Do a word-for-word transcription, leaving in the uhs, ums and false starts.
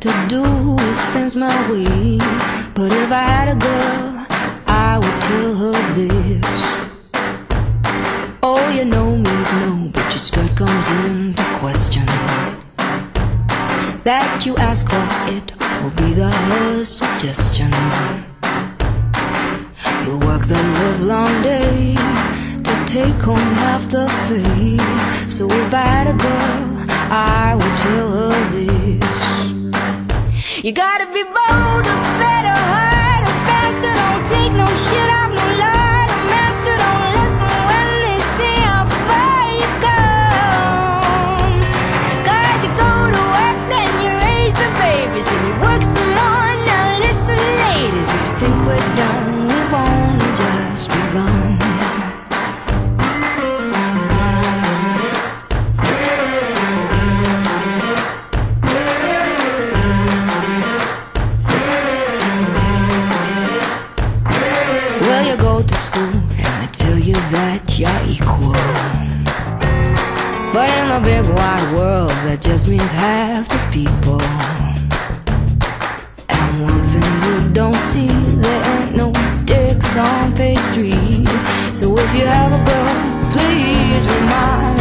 to do with things my way. But if I had a girl, I would tell her this: oh, you know means no, but your skirt comes into question. That you ask for it will be the her suggestion. You'll work the livelong day to take home half the pay. So if I had a girl, I would tell her this: you gotta be bolder, better, harder, faster. Don't take no shit off no line or master. Don't listen when they say how far you come, cause you go to work, then you raise the babies, and you work some more. Now listen, ladies, you think we're done, we've only just begun. You go to school and they tell you that you're equal, but in the big wide world that just means half the people. And one thing you don't see, there ain't no dicks on page three. So if you have a girl, please remind